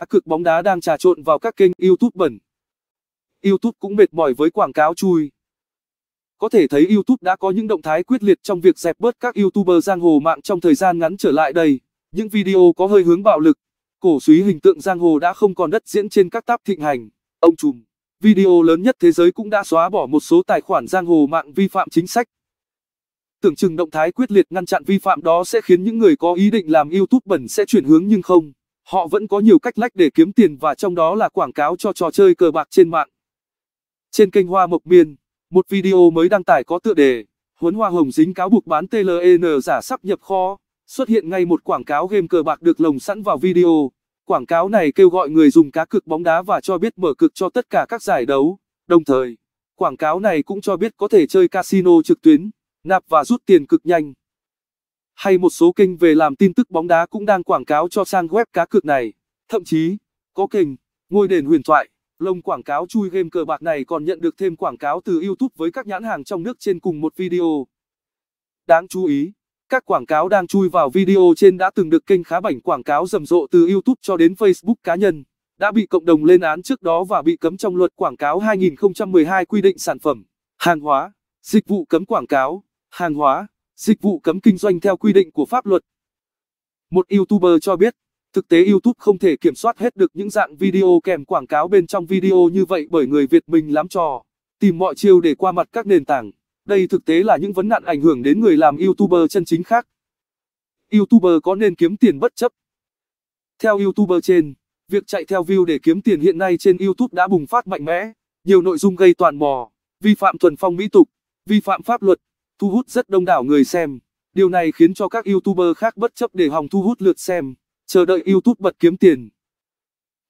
cá cược bóng đá đang trà trộn vào các kênh YouTube bẩn. YouTube cũng mệt mỏi với quảng cáo chui. Có thể thấy YouTube đã có những động thái quyết liệt trong việc dẹp bớt các YouTuber giang hồ mạng trong thời gian ngắn trở lại đây. Những video có hơi hướng bạo lực, cổ súy hình tượng giang hồ đã không còn đất diễn trên các tab thịnh hành. Ông trùm video lớn nhất thế giới cũng đã xóa bỏ một số tài khoản giang hồ mạng vi phạm chính sách. Tưởng chừng động thái quyết liệt ngăn chặn vi phạm đó sẽ khiến những người có ý định làm YouTube bẩn sẽ chuyển hướng, nhưng không, họ vẫn có nhiều cách lách để kiếm tiền, và trong đó là quảng cáo cho trò chơi cờ bạc trên mạng. Trên kênh Hoa Mộc Miên, một video mới đăng tải có tựa đề Huấn Hoa Hồng dính cáo buộc bán TLN giả sắp nhập kho, xuất hiện ngay một quảng cáo game cờ bạc được lồng sẵn vào video. Quảng cáo này kêu gọi người dùng cá cược bóng đá và cho biết mở cược cho tất cả các giải đấu. Đồng thời, quảng cáo này cũng cho biết có thể chơi casino trực tuyến, nạp và rút tiền cực nhanh. Hay một số kênh về làm tin tức bóng đá cũng đang quảng cáo cho trang web cá cược này. Thậm chí, có kênh Ngôi Đền Huyền Thoại, lồng quảng cáo chui game cờ bạc này còn nhận được thêm quảng cáo từ YouTube với các nhãn hàng trong nước trên cùng một video. Đáng chú ý, các quảng cáo đang chui vào video trên đã từng được kênh Khá Bảnh quảng cáo rầm rộ từ YouTube cho đến Facebook cá nhân, đã bị cộng đồng lên án trước đó và bị cấm trong luật quảng cáo 2012 quy định sản phẩm, hàng hóa, dịch vụ cấm quảng cáo, hàng hóa, dịch vụ cấm kinh doanh theo quy định của pháp luật. Một YouTuber cho biết, thực tế YouTube không thể kiểm soát hết được những dạng video kèm quảng cáo bên trong video như vậy bởi người Việt mình lắm trò, tìm mọi chiêu để qua mặt các nền tảng. Đây thực tế là những vấn nạn ảnh hưởng đến người làm YouTuber chân chính khác. YouTuber có nên kiếm tiền bất chấp? Theo YouTuber trên, việc chạy theo view để kiếm tiền hiện nay trên YouTube đã bùng phát mạnh mẽ, nhiều nội dung gây tò mò, vi phạm thuần phong mỹ tục, vi phạm pháp luật, thu hút rất đông đảo người xem. Điều này khiến cho các YouTuber khác bất chấp để hòng thu hút lượt xem, chờ đợi YouTube bật kiếm tiền.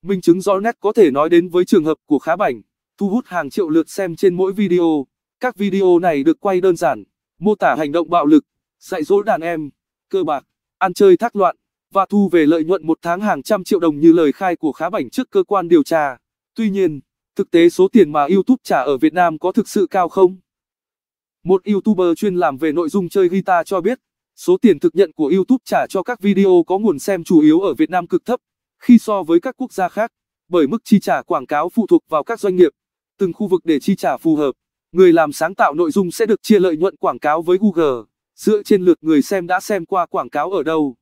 Minh chứng rõ nét có thể nói đến với trường hợp của Khá Bảnh, thu hút hàng triệu lượt xem trên mỗi video. Các video này được quay đơn giản, mô tả hành động bạo lực, dạy dỗ đàn em, cờ bạc, ăn chơi thác loạn, và thu về lợi nhuận một tháng hàng trăm triệu đồng như lời khai của Khá Bảnh trước cơ quan điều tra. Tuy nhiên, thực tế số tiền mà YouTube trả ở Việt Nam có thực sự cao không? Một YouTuber chuyên làm về nội dung chơi guitar cho biết, số tiền thực nhận của YouTube trả cho các video có nguồn xem chủ yếu ở Việt Nam cực thấp, khi so với các quốc gia khác, bởi mức chi trả quảng cáo phụ thuộc vào các doanh nghiệp, từng khu vực để chi trả phù hợp. Người làm sáng tạo nội dung sẽ được chia lợi nhuận quảng cáo với Google, dựa trên lượt người xem đã xem qua quảng cáo ở đâu.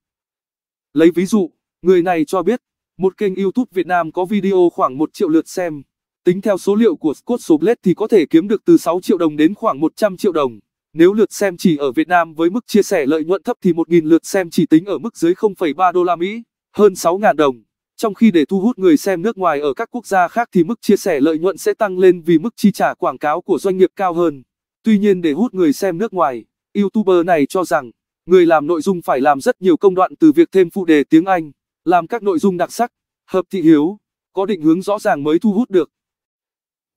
Lấy ví dụ, người này cho biết, một kênh YouTube Việt Nam có video khoảng 1 triệu lượt xem. Tính theo số liệu của Scott Soblet thì có thể kiếm được từ 6 triệu đồng đến khoảng 100 triệu đồng. Nếu lượt xem chỉ ở Việt Nam với mức chia sẻ lợi nhuận thấp thì 1.000 lượt xem chỉ tính ở mức dưới 0,3 đô la Mỹ, hơn 6.000 đồng. Trong khi để thu hút người xem nước ngoài ở các quốc gia khác thì mức chia sẻ lợi nhuận sẽ tăng lên vì mức chi trả quảng cáo của doanh nghiệp cao hơn. Tuy nhiên để hút người xem nước ngoài, YouTuber này cho rằng, người làm nội dung phải làm rất nhiều công đoạn từ việc thêm phụ đề tiếng Anh, làm các nội dung đặc sắc, hợp thị hiếu, có định hướng rõ ràng mới thu hút được.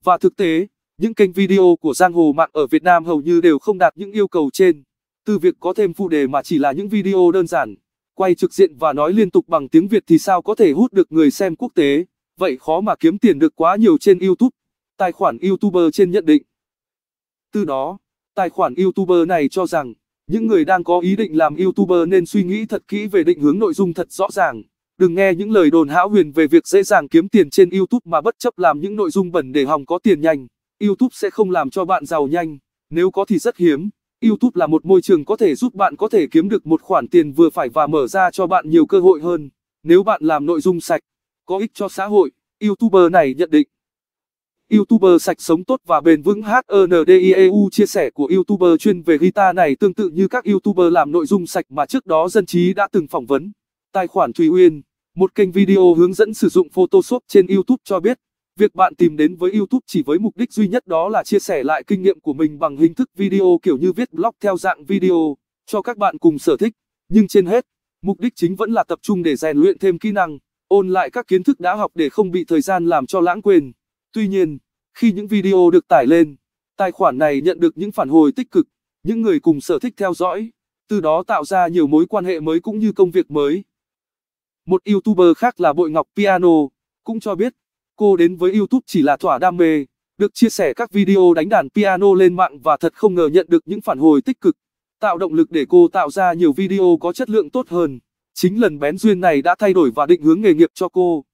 Và thực tế, những kênh video của giang hồ mạng ở Việt Nam hầu như đều không đạt những yêu cầu trên, từ việc có thêm phụ đề mà chỉ là những video đơn giản, quay trực diện và nói liên tục bằng tiếng Việt thì sao có thể hút được người xem quốc tế, vậy khó mà kiếm tiền được quá nhiều trên YouTube, tài khoản YouTuber trên nhận định. Từ đó, tài khoản YouTuber này cho rằng, những người đang có ý định làm YouTuber nên suy nghĩ thật kỹ về định hướng nội dung thật rõ ràng, đừng nghe những lời đồn hão huyền về việc dễ dàng kiếm tiền trên YouTube mà bất chấp làm những nội dung bẩn để hòng có tiền nhanh, YouTube sẽ không làm cho bạn giàu nhanh, nếu có thì rất hiếm. YouTube là một môi trường có thể giúp bạn có thể kiếm được một khoản tiền vừa phải và mở ra cho bạn nhiều cơ hội hơn, nếu bạn làm nội dung sạch, có ích cho xã hội, YouTuber này nhận định. YouTuber sạch sống tốt và bền vững HNDEU chia sẻ của YouTuber chuyên về guitar này tương tự như các YouTuber làm nội dung sạch mà trước đó dân trí đã từng phỏng vấn. Tài khoản Thùy Uyên, một kênh video hướng dẫn sử dụng Photoshop trên YouTube cho biết, việc bạn tìm đến với YouTube chỉ với mục đích duy nhất đó là chia sẻ lại kinh nghiệm của mình bằng hình thức video kiểu như viết blog theo dạng video, cho các bạn cùng sở thích. Nhưng trên hết, mục đích chính vẫn là tập trung để rèn luyện thêm kỹ năng, ôn lại các kiến thức đã học để không bị thời gian làm cho lãng quên. Tuy nhiên, khi những video được tải lên, tài khoản này nhận được những phản hồi tích cực, những người cùng sở thích theo dõi, từ đó tạo ra nhiều mối quan hệ mới cũng như công việc mới. Một YouTuber khác là Bội Ngọc Piano, cũng cho biết, cô đến với YouTube chỉ là thỏa đam mê, được chia sẻ các video đánh đàn piano lên mạng và thật không ngờ nhận được những phản hồi tích cực, tạo động lực để cô tạo ra nhiều video có chất lượng tốt hơn. Chính lần bén duyên này đã thay đổi và định hướng nghề nghiệp cho cô.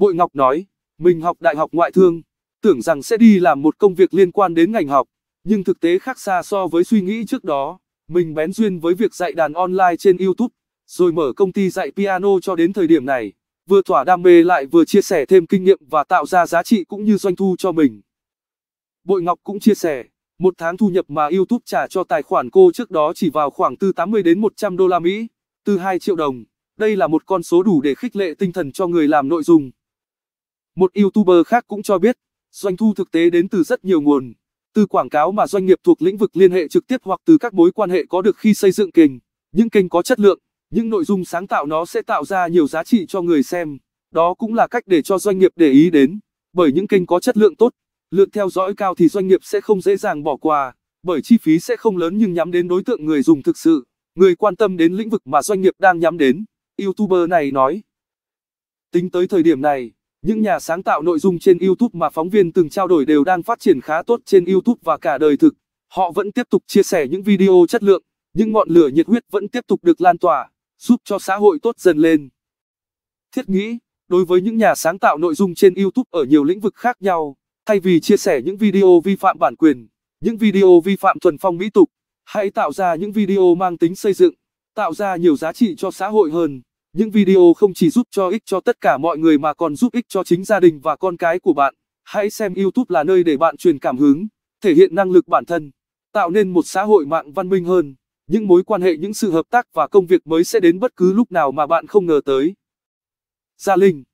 Bội Ngọc nói, mình học đại học ngoại thương, tưởng rằng sẽ đi làm một công việc liên quan đến ngành học, nhưng thực tế khác xa so với suy nghĩ trước đó. Mình bén duyên với việc dạy đàn online trên YouTube, rồi mở công ty dạy piano cho đến thời điểm này, vừa thỏa đam mê lại vừa chia sẻ thêm kinh nghiệm và tạo ra giá trị cũng như doanh thu cho mình. Bội Ngọc cũng chia sẻ, một tháng thu nhập mà YouTube trả cho tài khoản cô trước đó chỉ vào khoảng từ 80 đến 100 đô la Mỹ, từ 2 triệu đồng. Đây là một con số đủ để khích lệ tinh thần cho người làm nội dung. Một YouTuber khác cũng cho biết, doanh thu thực tế đến từ rất nhiều nguồn, từ quảng cáo mà doanh nghiệp thuộc lĩnh vực liên hệ trực tiếp hoặc từ các mối quan hệ có được khi xây dựng kênh. Những kênh có chất lượng, những nội dung sáng tạo nó sẽ tạo ra nhiều giá trị cho người xem. Đó cũng là cách để cho doanh nghiệp để ý đến, bởi những kênh có chất lượng tốt, lượt theo dõi cao thì doanh nghiệp sẽ không dễ dàng bỏ qua, bởi chi phí sẽ không lớn nhưng nhắm đến đối tượng người dùng thực sự, người quan tâm đến lĩnh vực mà doanh nghiệp đang nhắm đến, YouTuber này nói. Tính tới thời điểm này, những nhà sáng tạo nội dung trên YouTube mà phóng viên từng trao đổi đều đang phát triển khá tốt trên YouTube và cả đời thực. Họ vẫn tiếp tục chia sẻ những video chất lượng, những ngọn lửa nhiệt huyết vẫn tiếp tục được lan tỏa, giúp cho xã hội tốt dần lên. Thiết nghĩ, đối với những nhà sáng tạo nội dung trên YouTube ở nhiều lĩnh vực khác nhau, thay vì chia sẻ những video vi phạm bản quyền, những video vi phạm thuần phong mỹ tục, hãy tạo ra những video mang tính xây dựng, tạo ra nhiều giá trị cho xã hội hơn. Những video không chỉ giúp cho ích cho tất cả mọi người mà còn giúp ích cho chính gia đình và con cái của bạn. Hãy xem YouTube là nơi để bạn truyền cảm hứng, thể hiện năng lực bản thân, tạo nên một xã hội mạng văn minh hơn. Những mối quan hệ, những sự hợp tác và công việc mới sẽ đến bất cứ lúc nào mà bạn không ngờ tới. Gia Linh.